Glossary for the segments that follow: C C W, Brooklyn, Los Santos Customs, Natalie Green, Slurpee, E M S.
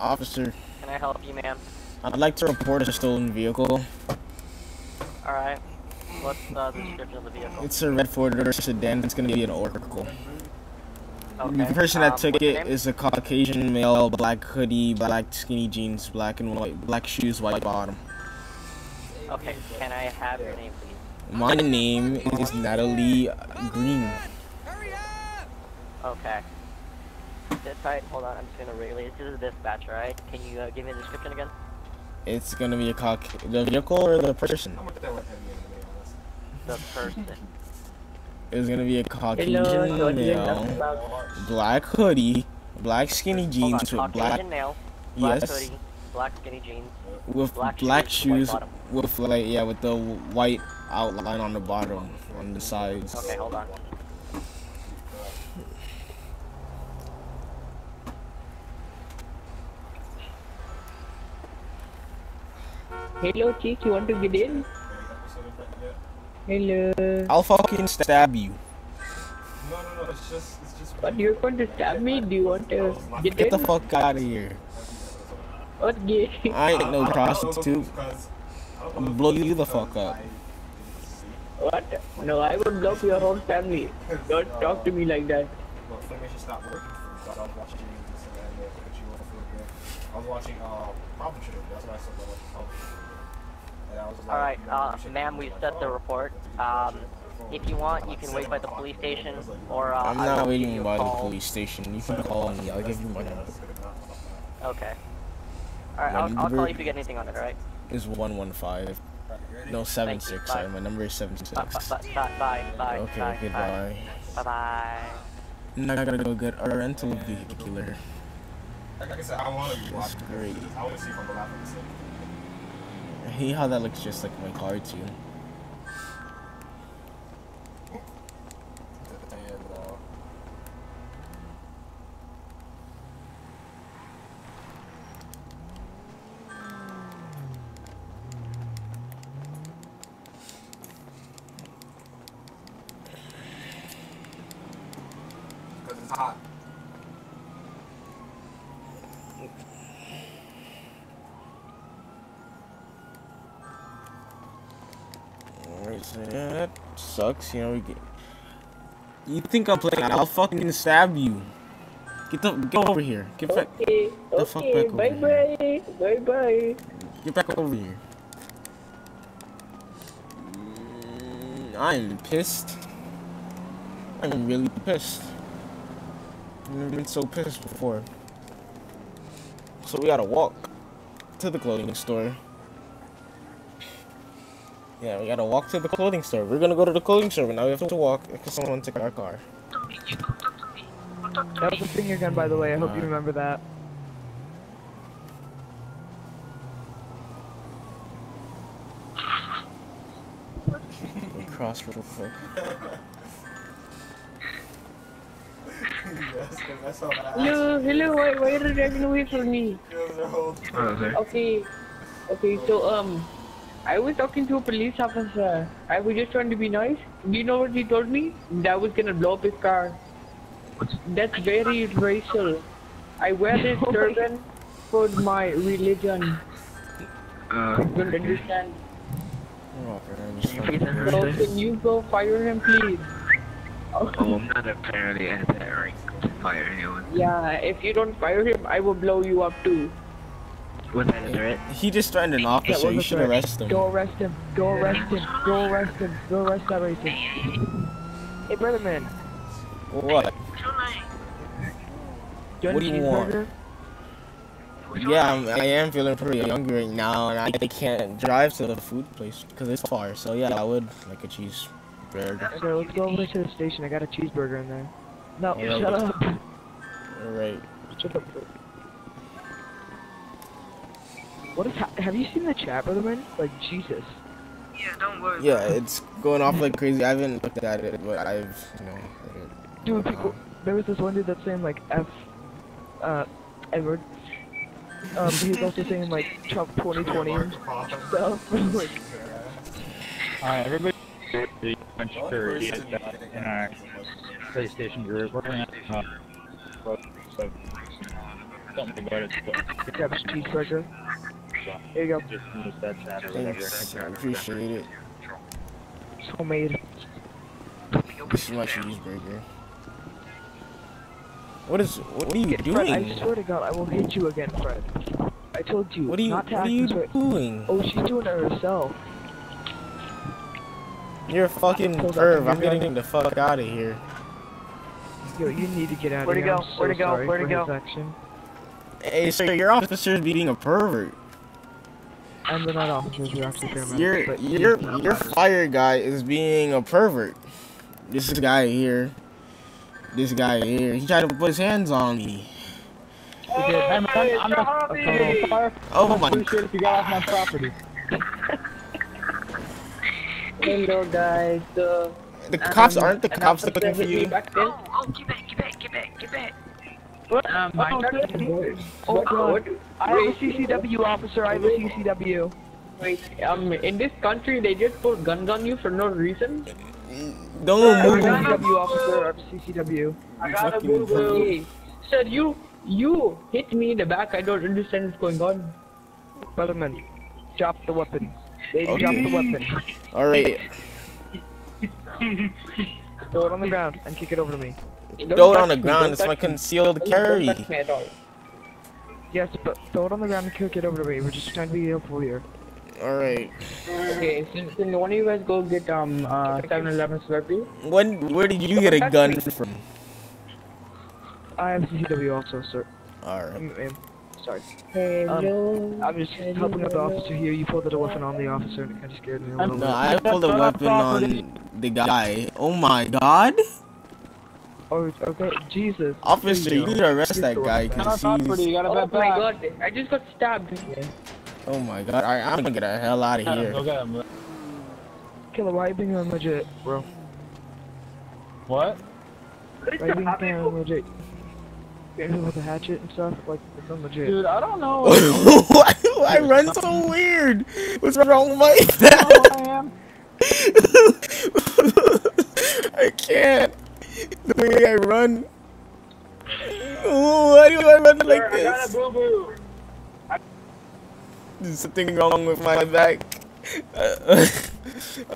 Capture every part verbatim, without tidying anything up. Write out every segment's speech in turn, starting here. Officer. Can I help you, ma'am? I'd like to report a stolen vehicle. Alright. What's uh, the description of the vehicle? It's a red Ford or sedan. It's going to be an Oracle. Okay. The person that um, took it is a Caucasian male, black hoodie, black skinny jeans, black and white, black shoes, white bottom. Okay, can I have your name, please? My name is Natalie Green. Hurry up! Okay. Sit tight, hold on, I'm just gonna relay. This is a dispatch, right? Can you uh, give me a description again? It's gonna be a cock. The vehicle or the person? The person. It's gonna be a Caucasian Hello, male, black hoodie, black skinny jeans with black. Male, black yes. Hoodie, black skinny jeans. With black, black shoes, shoes with like yeah, with the white outline on the bottom, on the sides. Okay, hold on. Hello, chick. You want to get in? Hello. I'll fucking stab you. No, no, no. It's just, it's just. What? You're going to stab me? Do you want to get, get in? The fuck out of here? What gay? I ain't no prostitute. I'll blow you the fuck up. What? No, I would blow your whole family. Don't talk to me like that. I was watching uh, Problem Shooter, that's why I said that was Problem Shooter. Alright, uh, ma'am, we've set the report. Um, if you want, you can wait by the police station, or uh, I'm not waiting by the police station, you can call me, I'll give you my number. Okay. Alright, I'll, I'll call you if you get anything on it, alright? It's one one five. No, seven six, sorry, my number is seven six. Bye, bye, bye, okay, goodbye. Bye-bye. Now I gotta go get a rental vehicular. Like I said, I want to watch great. I want to see from the lap of the city. I hate how that looks just like my car, too. And, uh... Because it's hot. So, yeah, that sucks, you know, we get... You think I'm playing, I'll fucking stab you. Get the- get over here. Get back- okay, the okay, fuck back bye over bye. Here. Bye bye. Get back over here. Mm, I'm pissed. I'm really pissed. I've never been so pissed before. So we gotta walk to the clothing store. Yeah, we gotta walk to the clothing store. We're gonna go to the clothing store, but now we have to walk because someone took our car. That was a finger gun, by the way. I hope you remember that. We cross real quick. Hello, hello. Why, why are you driving away from me? Okay, okay. So um. I was talking to a police officer. I was just trying to be nice. Do you know what he told me? That I was gonna blow up his car. That's very racial. I wear this turban for my religion. Uh, you don't understand. Oh, understand. So can you go fire him, please? Oh, I'm not apparently at that rank to fire anyone. Yeah, if you don't fire him, I will blow you up too. Was that a threat? He just threatened an officer, you should arrest him. Go arrest him, go arrest him, go arrest him, go arrest that racist. Hey, brother man. What? What do you want? Yeah, I'm, I am feeling pretty hungry right now, and I can't drive to the food place because it's far, so yeah, I would like a cheeseburger. So let's go over to the station, I got a cheeseburger in there. No, yeah, shut up. Alright. Shut up. What is ha have you seen the chat, brother man? Like, Jesus. Yeah, don't worry. Yeah, it's going off like crazy. I haven't looked at it, but I've, you know... Dude, people, there was this one dude that's saying, like, F... Uh, Edward. Um, he was also saying, like, Trump twenty twenty and stuff. Like... Alright, everybody... I'm sure he is that in our PlayStation group. We're gonna... Uh, something about it. Did you have a cheeseburger? Here you go. Thanks, I appreciate it. It's homemade. This is my cheeseburger. What is, what are you doing? Fred, I swear to God, I will hit you again, Fred. I told you, what are you, not to what act are you doing? Oh, she's doing it herself. You're a fucking perv. I'm getting him the fuck out of here. Yo, you need to get out of here. Where to go? Where to go? Where to go? Where to go? Hey, sir, your officer's being a pervert. I'm not officers. You're officers. Your your your fire guy is being a pervert. This guy here. This guy here. He tried to put his hands on me. Hey, I'm, I'm, I'm a, a, a fire. Oh my God! If you got off my property. Hello guys. Uh, the cops um, aren't the cops that looking for you. Back there. Oh, oh, get back, get back, get back, get back. What? Um, oh, I'm oh, oh, what? I'm a C C W officer. I'm a C C W. Wait, um, in this country they just put guns on you for no reason. Don't move. I'm a C C W officer. I'm a C C W. I gotta move. Hey, sir, you you hit me in the back. I don't understand what's going on. Gentlemen, drop the weapon. They okay. dropped the weapon. Alright. Throw it on the ground and kick it over to me. Don't throw it on the ground, it's my concealed carry. Yes, but throw it on the ground and kick it over to me. We're just trying to be helpful here. Alright. Okay, so can one of you guys go get um uh seven eleven Slurpee? When where did you get a gun from? I am C C W also, sir. Alright. Sorry. Hello, um, I'm just hello. helping out the officer here. You pulled a weapon on the officer and it kind of scared me a little bit. No, I pulled a weapon on the guy. Oh my God. Oh, okay. Jesus. Officer, you need to arrest that guy. Cause he's... Oh my God, I just got stabbed. Oh my God. Alright, I'm gonna get the hell out of here. Killer, why are you being on legit, bro? What? Why are you being on legit? With the hatchet and stuff, like it's legit. Dude, I don't know. Why do I run so weird? What's wrong with that? I, I can't. The way I run. Why do I run like this? I got a boo boo. I... There's something wrong with my back. Uh,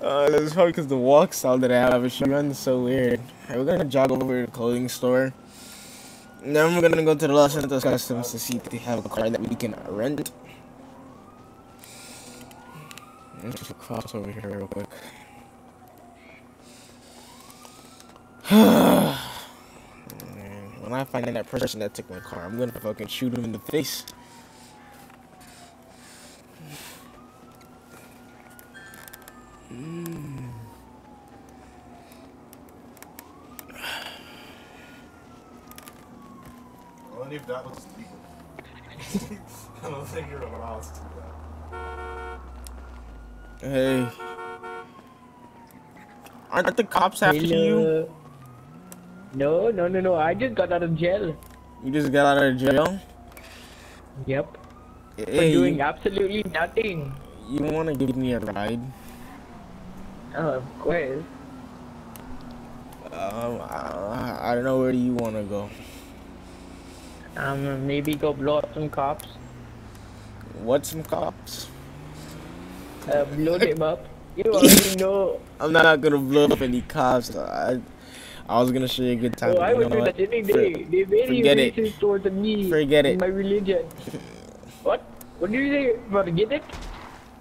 uh, that's probably because the walk style that I have. She runs so weird. Alright, we're gonna jog over to the clothing store. Now we're gonna go to the Los Santos Customs to see if they have a car that we can rent. Let's just cross over here real quick. When I find that person that took my car, I'm gonna fucking shoot him in the face. Mm. Only if that was legal. I don't think you're allowed to do that. Hey. Aren't the cops after you? No, no, no, no. I just got out of jail. You just got out of jail? Yep. Hey. For doing absolutely nothing. You want to give me a ride? Oh, of course. Um, I, I don't know. Where do you want to go? Um, maybe go blow up some cops. What, some cops? Uh, blow them up. You already know. I'm not gonna blow up any cops. I, I was gonna show you a good time. Oh, I would do that any day. They're very racist towards me. Forget it. My religion. What? What do you say? Forget it?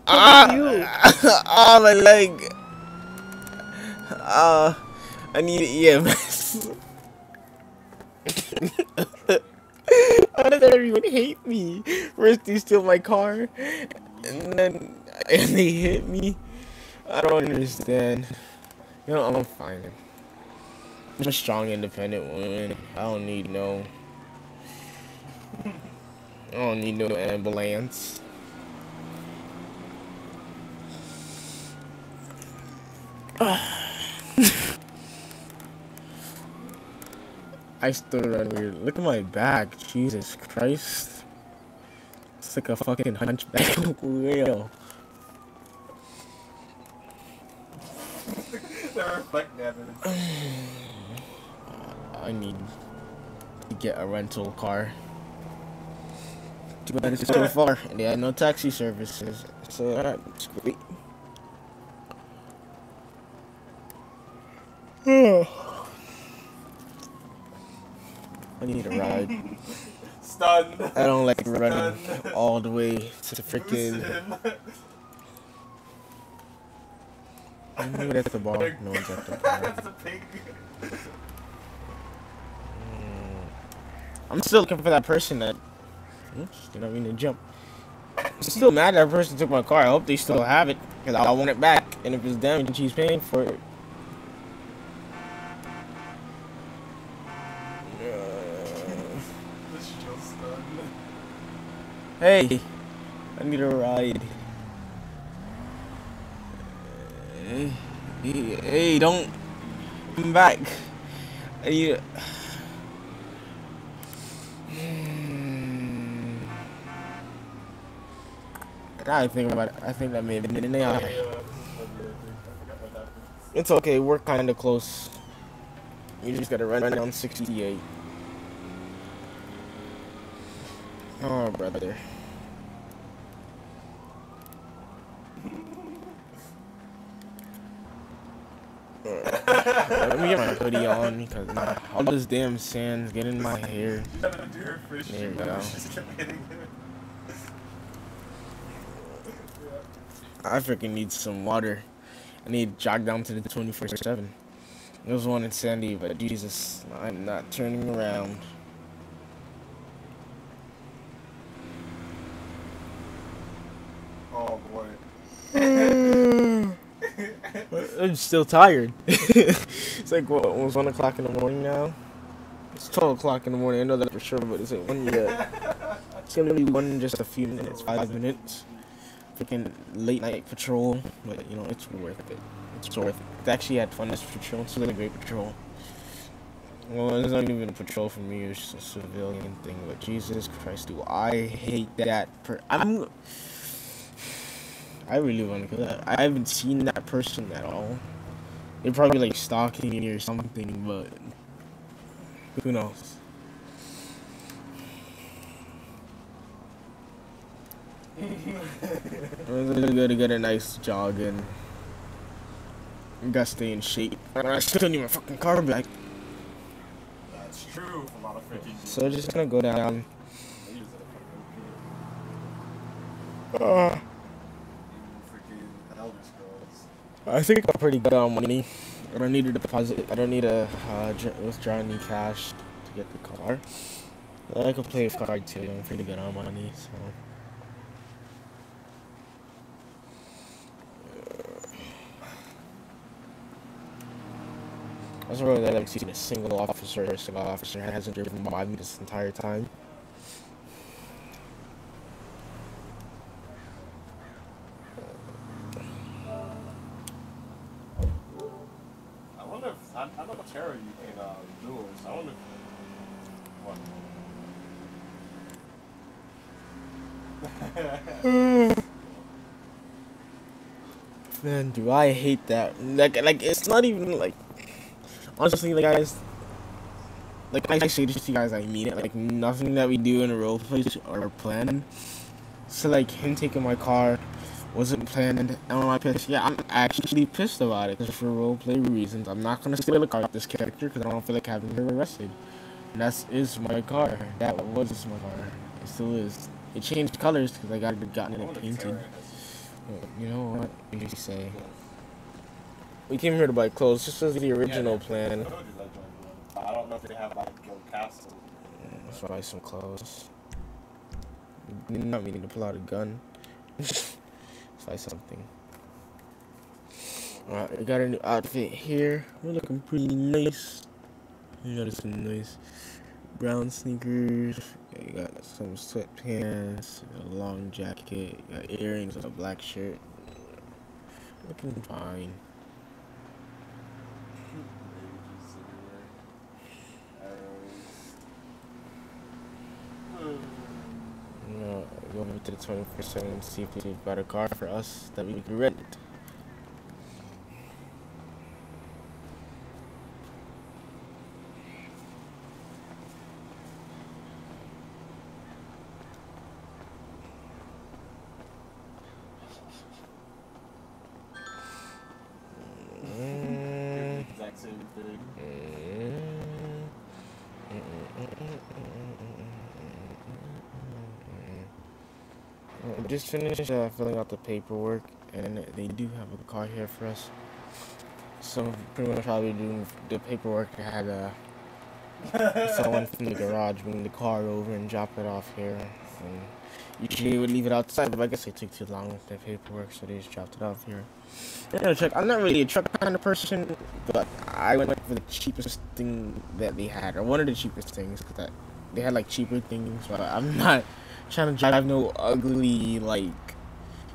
Ah! You. Ah, my leg. Ah, uh, I need E M S. How does everyone hate me? First they steal my car, and then and they hit me. I don't understand. You know, I'm fine. I'm a strong, independent woman. I don't need no. I don't need no ambulance. I still run weird. Look at my back, Jesus Christ! It's like a fucking hunchback whale. I need to get a rental car. Too bad it's so far, and they had no taxi services. So alright, it's great. Oh. I need a ride. Stunned. I don't like Stunned. running all the way to the freaking. I knew that's the bar. No one's at the bar. That's a pig. I'm still looking for that person that. Oops, did I mean to jump? I'm still mad that person took my car. I hope they still have it, because I want it back. And if it's damaged, she's paying for it. Hey, I need a ride. Hey, hey, hey, don't come back. I need a... I think about it. I think that may have been an A I. It's okay, we're kind of close. You just gotta run down sixty-eight. Oh, brother. Let me get my hoodie on, because nah, all this damn sand's getting in my hair. There you go. I freaking need some water. I need to jog down to the twenty-four seven. There was one in Sandy, but Jesus, I'm not turning around. Oh boy. I'm still tired. It's like, what, it's one o'clock in the morning now? It's twelve o'clock in the morning, I know that for sure, but it's like one yet. It's gonna be one in just a few minutes, five minutes. Freaking late night patrol, but you know, it's worth it. It's worth it. It's actually had fun this patrol, it's really a great patrol. Well, it's not even a patrol for me, it's just a civilian thing, but Jesus Christ, do I hate that per- I'm- I really want to go that. I haven't seen that person at all. They're probably like stalking me or something, but who knows? I'm gonna go to get a nice jog and I gotta stay in shape. I still need my fucking car back. That's true. A lot of freaking so I'm just gonna go down. Uh, I think I'm pretty good on money. I don't need a deposit. I don't need to uh, withdraw any cash to get the car. But I can play with card too. I'm pretty good on money, so. I was really glad I haven't seen a single officer or a single officer hasn't driven by me this entire time. I wonder if, I, I don't know what terror you can uh, do or so I wonder if... What? Man, do I hate that. Like, like it's not even like... Honestly, like guys, like I say this to you guys, I mean it. Like nothing that we do in a roleplay or planned. So like him taking my car wasn't planned, and am I pissed? Yeah, I'm actually pissed about it. Because for roleplay reasons, I'm not gonna steal the car with this character because I don't feel like having her arrested. And that is my car. That was my car. It still is. It changed colors because I got it gotten it painted. You know what you say. We came here to buy clothes, just as the original yeah, plan. I don't know if they have like a castle. Yeah, let's buy some clothes. Did not meaning to pull out a gun. Let's buy something. Alright, we got a new outfit here. We're looking pretty nice. We got some nice brown sneakers. We got some sweatpants, a long jacket, we got earrings, and a black shirt. Looking fine. No, go over to the twenty-four seven and see if they've got a car for us that we can rent. same thing. I just finished uh, filling out the paperwork, and they do have a car here for us. So pretty much I'll be doing the paperwork. I had uh, someone from the garage bring the car over and drop it off here. And usually would leave it outside, but I guess they took too long with their paperwork, so they just dropped it off here. Yeah, truck. I'm not really a truck kind of person, but I went for the cheapest thing that they had, or one of the cheapest things, because they had like cheaper things. But I'm not trying to drive no ugly, like,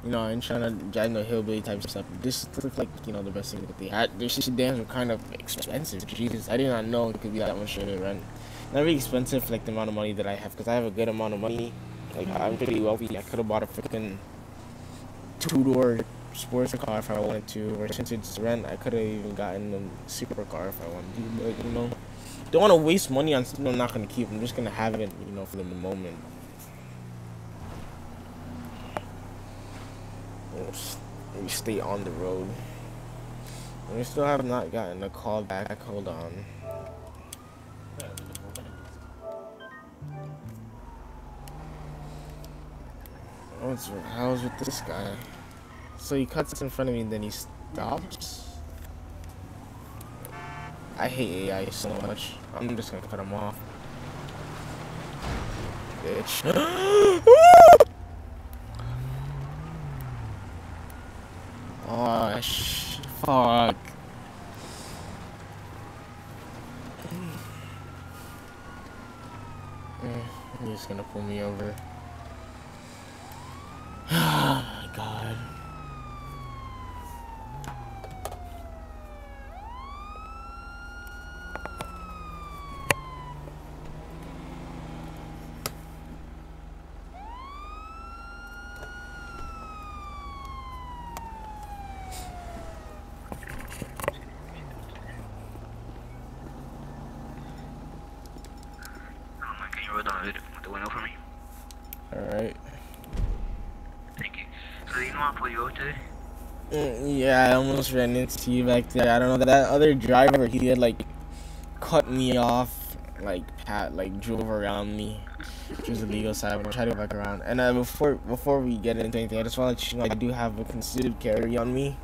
you know, I'm trying to drive no hillbilly type stuff. This looked like, you know, the best thing that they had. Their sedans were kind of expensive. Jesus, I did not know it could be that much short of rent. Not really expensive for like the amount of money that I have, because I have a good amount of money. Like, I'm pretty wealthy. I could have bought a freaking two-door sports car if I wanted to, or since it's rent, I could have even gotten a super car if I wanted to, but, you know, don't want to waste money on something I'm not going to keep. I'm just going to have it, you know, for the moment. We stay on the road. And we still have not gotten a call back. Hold on. What's how's with this guy? So he cuts in front of me and then he stops. I hate A I so much. I'm just gonna cut him off. Bitch. Oh, sh fuck. He's just gonna pull me over. Oh, God. Yeah, I almost ran into you back there. I don't know, that other driver, he had like cut me off, like pat, like drove around me, which was illegal, so I tried to go back around. And uh, before before we get into anything, I just want to let you know I do have a concealed carry on me.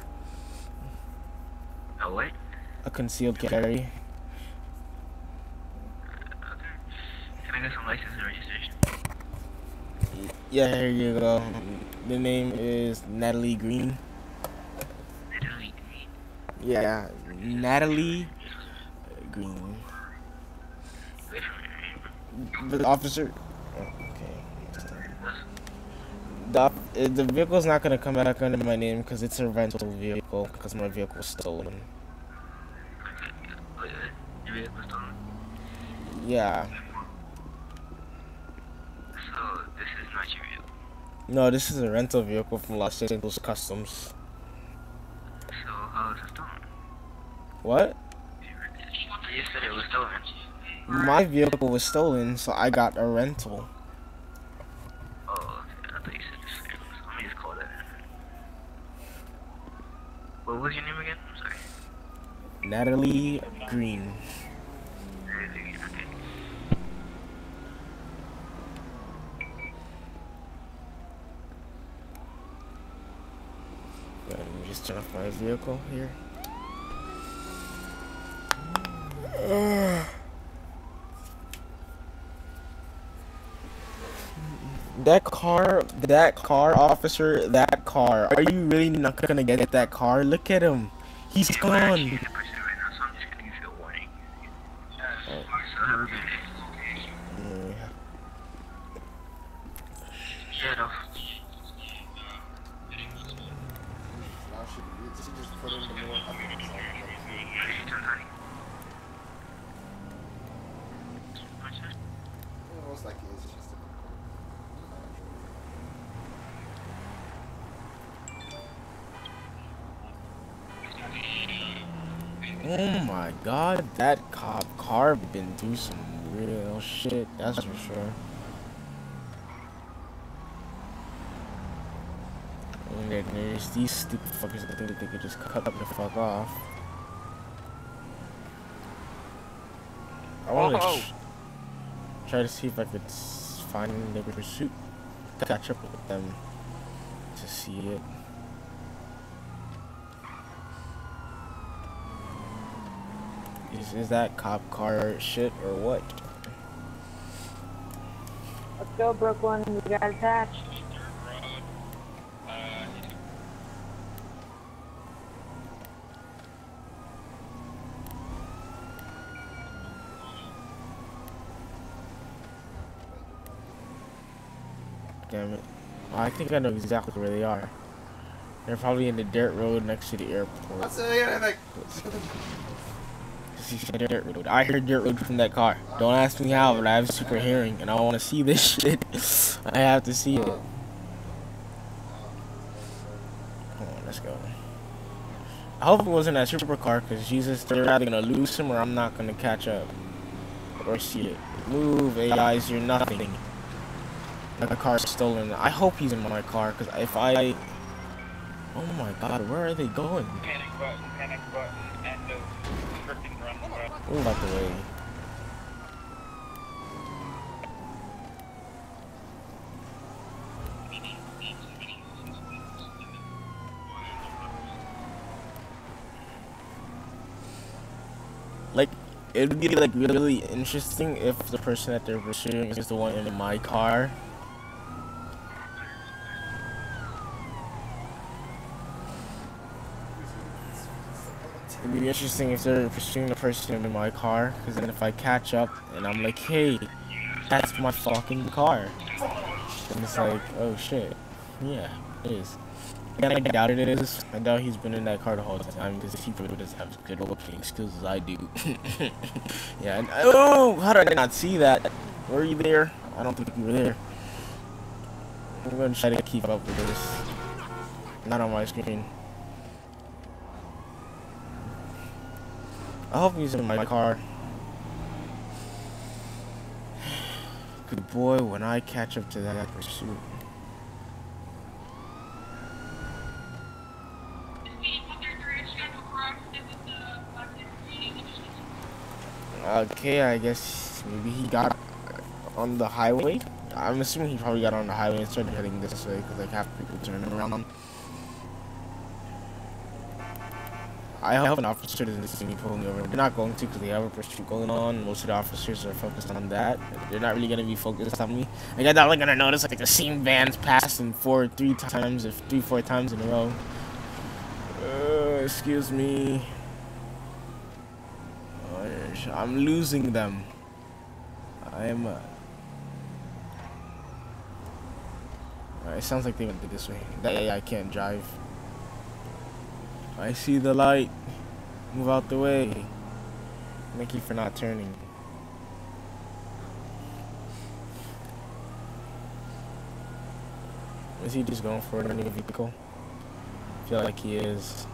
A what? A concealed carry. Okay. Can I get some license and registration? Yeah, here you go. The name is Natalie Green. Yeah, Natalie Green. The officer. Okay. The, the vehicle's not gonna come back under my name because it's a rental vehicle. Because my vehicle was stolen. Yeah. So this is not your vehicle. No, this is a rental vehicle from Los Santos Customs. So how is it stolen? What? You said it was stolen. My vehicle was stolen, so I got a rental. Oh, okay. I thought you said it was stolen. Let me just call that. What was your name again? I'm sorry. Natalie Green. Natalie, okay. Just turn off my vehicle here. Uh, that car, that car, officer, that car. Are you really not gonna get that car? Look at him. He's yeah, gone. Right now, so I'm just gonna give you a warning. Uh, uh, yeah. Yeah, no. Oh my God, that cop car been through some real shit, that's for sure. There's these stupid fuckers that think that they could just cut up the fuck off. I want to sh try to see if I could find the pursuit. Catch up with them to see it. Is, is that cop car shit or what? Let's go, Brooklyn. We got attached. Damn it. I think I know exactly where they are. They're probably in the dirt road next to the airport. What's the airport? Dirt road. I heard dirt road from that car. Don't ask me how, but I have super hearing and I want to see this shit. I have to see it. Come on, let's go. I hope it wasn't that super car, because Jesus, they're either gonna lose him or I'm not gonna catch up or see it. Move, A Is, you're nothing. The car's stolen. I hope he's in my car, because if I, oh my God, where are they going? Panic button. Panic button. End of. Move out the way. Like, it would be like really interesting if the person that they're pursuing is the one in my car. It'd be interesting if they're pursuing the person in my car, because then if I catch up and I'm like, hey, that's my fucking car, and it's like, oh shit, yeah, it is. And I doubt it is. I doubt he's been in that car the whole time, because he probably doesn't have as good opening skills as I do. Yeah, and, oh, how did I not see that? Were you there? I don't think you were there. I'm going to try to keep up with this. Not on my screen. I hope he's in my car. Good boy, when I catch up to that pursuit. Okay, I guess maybe he got on the highway. I'm assuming he probably got on the highway and started heading this way, because like half people turning around. I hope an officer doesn't see me pulling me over. They're not going to, because they have a pursuit going on. Most of the officers are focused on that. They're not really going to be focused on me. Like, I'm not really going to notice, like, the same van's passing four, three times, if three, four times in a row. Uh, excuse me. Oh, I'm losing them. I am, uh... Alright, it sounds like they went this way. That A I can't drive. I see the light. Move out the way. Thank you for not turning. Is he just going for a new vehicle? I feel like he is.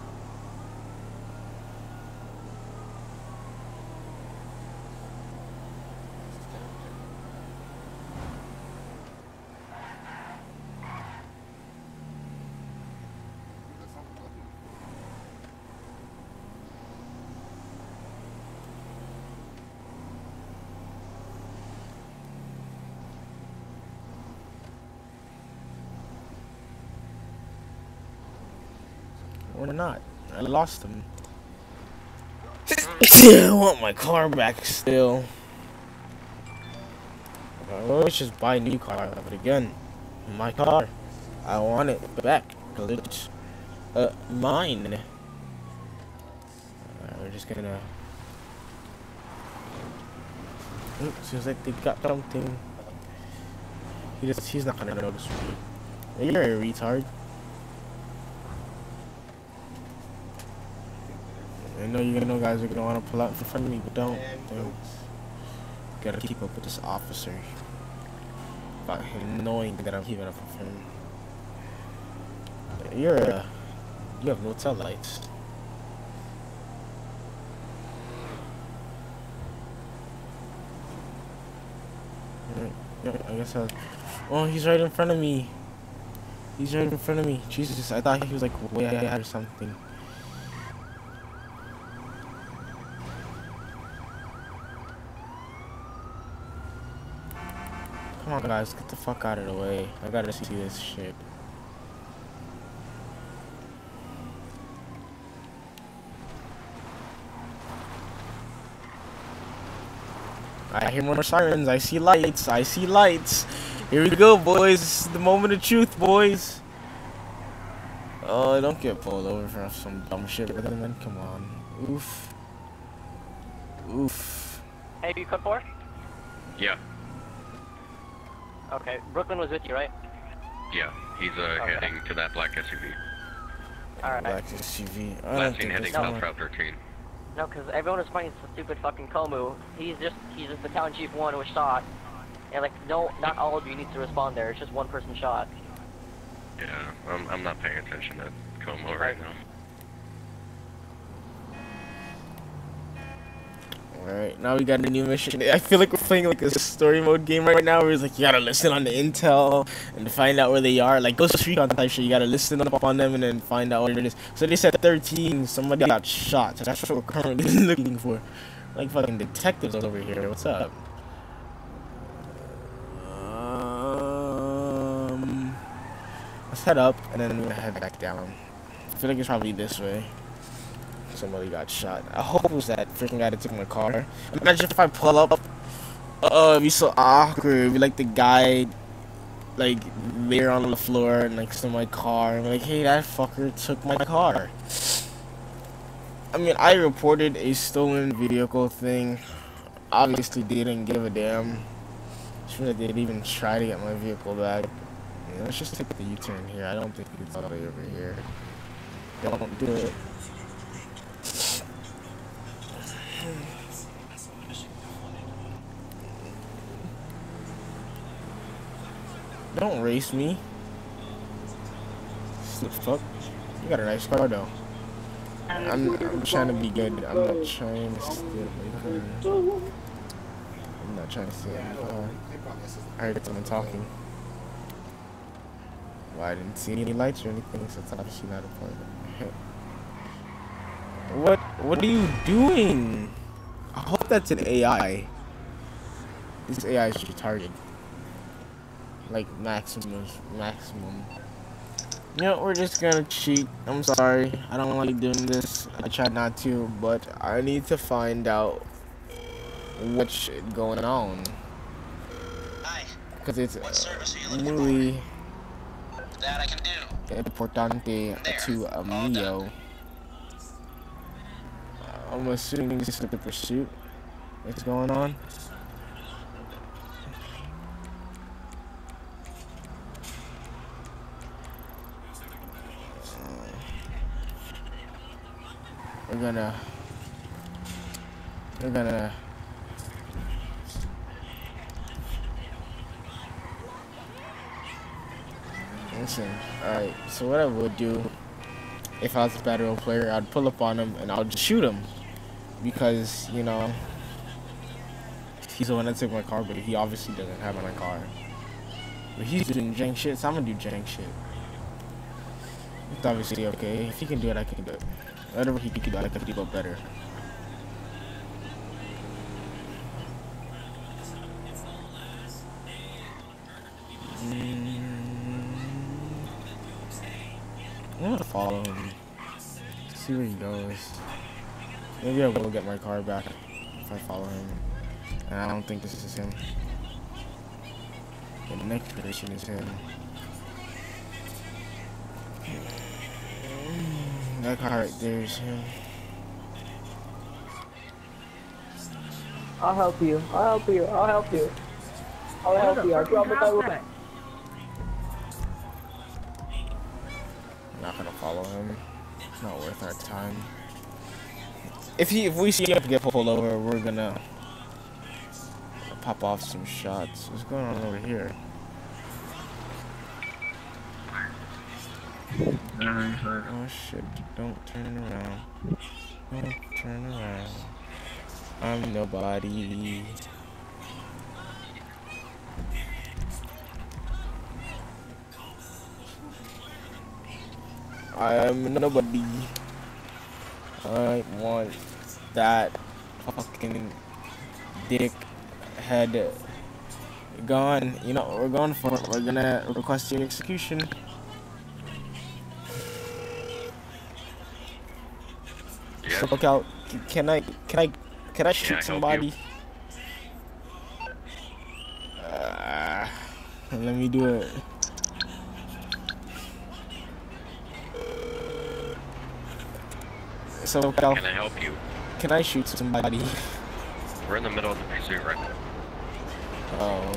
Or not. I lost him. I want my car back still. I always just buy a new car, but again, my car. I want it back, because it's uh, mine. Alright, we're just gonna... Oops, seems like they got something. He just, he's not gonna notice me. You're a retard. I know you know guys are gonna wanna pull out in front of me, but don't. don't. Gotta keep up with this officer. About him knowing that I'm keeping up with him. You're a, you have no tail lights. I guess I'll, oh, he's right in front of me. He's right in front of me. Jesus, I thought he was like way ahead or something. Come on, guys, get the fuck out of the way. I gotta see this shit. I hear more sirens. I see lights. I see lights. Here we go, boys. This is the moment of truth, boys. Oh, don't get pulled over for some dumb shit, man. Come on. Oof. Oof. Hey, you come for? Yeah. Okay. Brooklyn was with you, right? Yeah. He's uh, okay. heading to that black S U V. All right. Black S U V. Last seen heading south Route thirteen. No, because everyone was fighting some stupid fucking Komu. He's just he's just battalion chief one which shot. And like no not all of you need to respond there, it's just one person shot. Yeah, I'm I'm not paying attention to Komu right, right now. Alright, now we got a new mission. I feel like we're playing like a story mode game right now where it's like you gotta listen on the intel and find out where they are. Like those street on type shit, you gotta listen up on them and then find out where it is. So they said thirteen, somebody got shot. So that's what we're currently looking for. Like fucking detectives over here, what's up? Um, let's head up and then we're gonna head back down. I feel like it's probably this way. Somebody got shot. I hope it was that freaking guy that took my car. Imagine if I pull up. Oh, uh, it'd be so awkward. It'd be like the guy, like, there on the floor and, like, next to my car. I'm like, hey, that fucker took my car. I mean, I reported a stolen vehicle thing. Obviously, they didn't give a damn. I'm sure they didn't even try to get my vehicle back. Yeah, let's just take the U-turn here. I don't think it's all the way over here. Don't do it. Don't race me. Slip fuck. You got a nice car though. I'm, I'm trying to be good. I'm not trying to steal my car. I'm not trying to steal my car. I heard someone talking. Well, I didn't see any lights or anything, so it's obviously not a part of it. What? What are you doing? I hope that's an A I. This A I is retarded. Like maximum, maximum. You know, we're just gonna cheat. I'm sorry. I don't like doing this. I tried not to, but I need to find out what's shit going on. Hi. Because it's what service are you looking for? That I can do. Importante there. To Amio. I'm assuming this is the pursuit. What's going on? We're gonna, we're gonna, listen, alright, so what I would do, if I was a battle player, I'd pull up on him and I'll just shoot him, because, you know, he's the one that took my car, but he obviously doesn't have my car, but he's doing jank shit, so I'm gonna do jank shit. It's obviously okay, if he can do it, I can do it. Whatever he could do, I could do better. Mm. I'm gonna follow him. See where he goes. Maybe I will get my car back if I follow him. And I don't think this is him. The next prediction is him. That car right there is him. I'll help you. I'll help you. I'll help you. I'll what help you. I'll drop it over. I'm not gonna follow him. It's not worth our time. If he, if we see him get pulled over, we're gonna pop off some shots. What's going on over here? Oh shit, don't turn around. Don't turn around. I'm nobody. I'm nobody. I want that fucking dick head going, you know, we're going for it. We're gonna request your execution. Yes. Look out! Can I, can I, can I shoot can I somebody? Uh, let me do it. So look out! Can I help you? Can I shoot somebody? We're in the middle of the pursuit right now. Oh.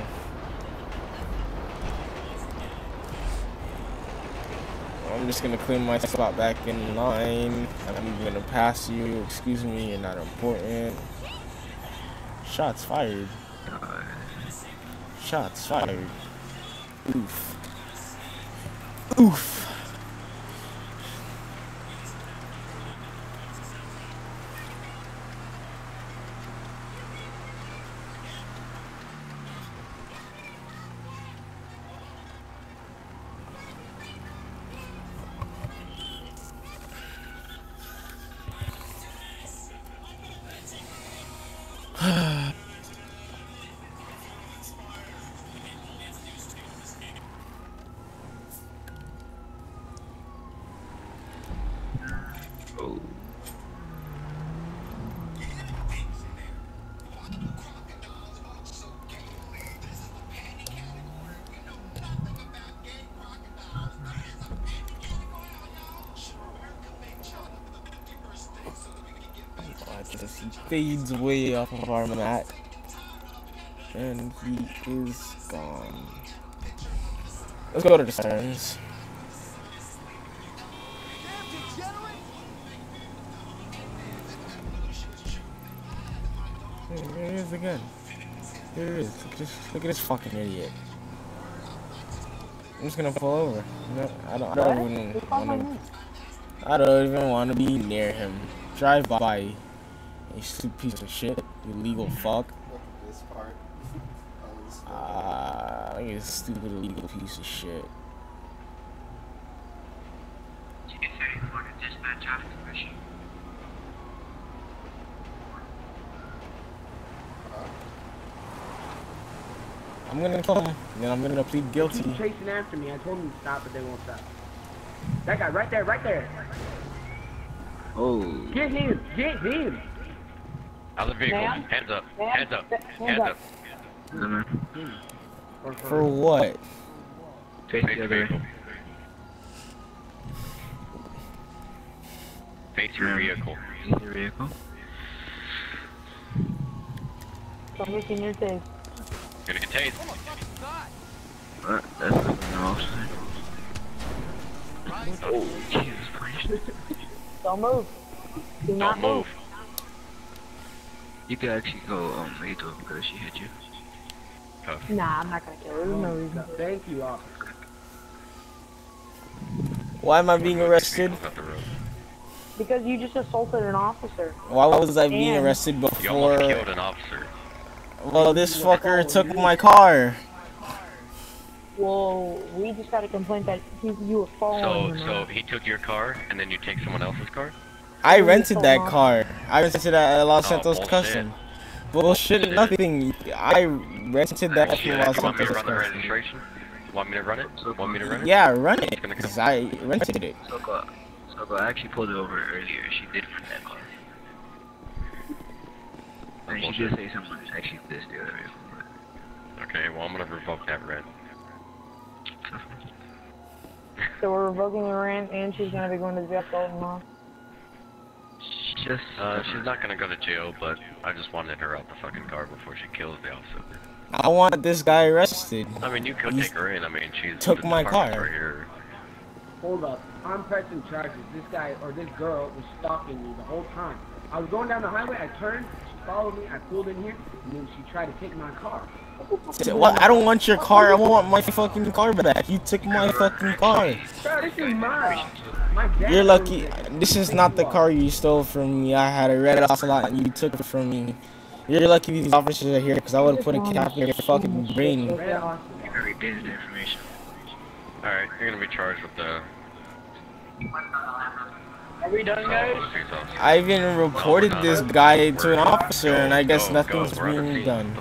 I'm just gonna clear my spot back in line. I'm gonna pass you. Excuse me, you're not important. Shots fired. Shots fired. Oof. Oof. He fades way off of our mat, and he is gone. Let's go to the turns. There it is again. There it is. Just look at this fucking idiot. I'm just gonna pull over. No, I don't. I don't even wanna, I don't even want to be near him. Drive by. You stupid piece of shit, you legal fuck. Look at this part. Ah, uh, you stupid illegal piece of shit. G thirty-four to dispatch traffic commission. I'm gonna call him, and then I'm gonna plead guilty. He's chasing after me. I told him to stop, but they won't stop. That guy right there, right there. Oh. Get him! Get him! Out of the vehicle. Hands up. Hands up. Hands up. For what? Face the other vehicle. Face your vehicle. Face your vehicle. I'm looking your face. Gonna get tased. What? That's the wrong side. Oh, Jesus Christ. Don't move. Do not Don't move. move. You could actually go um lethal because she hit you. Tough. Nah, I'm not gonna kill her. No reason. Thank you, officer. Why am I being arrested? Because you just assaulted an officer. Why was I being and arrested before? You almost killed an officer. Well, this fucker took my car. Well, we just got a complaint that he, you were following. So, so he took your car, and then you take someone else's car? I rented that car. I rented that at Los Santos Customs. Bullshit, nothing. I rented that at Los Santos Customs. Want me to run it? Want me to run it? Yeah, run it. Because I rented it. So, uh, so uh, I actually pulled it over earlier. She did rent that car. And she did say someone actually did steal it. Okay, well, I'm going to revoke that rent. So we're revoking the rant, and she's gonna be going to jail all along. Just uh, she's not gonna go to jail, but I just wanted her out the fucking car before she kills the officer. I want this guy arrested. I mean, you could He's take her in. I mean, she's took my car. Here. Hold up, I'm pressing charges. This guy or this girl was stalking me the whole time. I was going down the highway. I turned. She followed me. I pulled in here, and then she tried to take my car. What? I don't want your car. I want my fucking car back. You took my fucking car. Bro, this is mine. You're lucky. This is not the car you stole from me. I had a red off a lot and you took it from me. You're lucky these officers are here because I would have put a cap in your fucking brain. Very dated information. Alright, you're gonna be charged with the... Are we done, guys? I even reported this guy to an officer and I guess nothing's being done.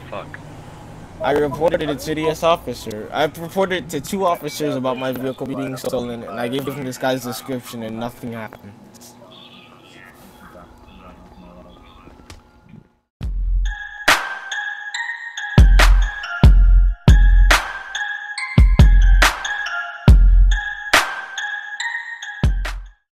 I reported it to the D S officer. I reported to two officers about my vehicle being stolen, and I gave them this guy's description, and nothing happened.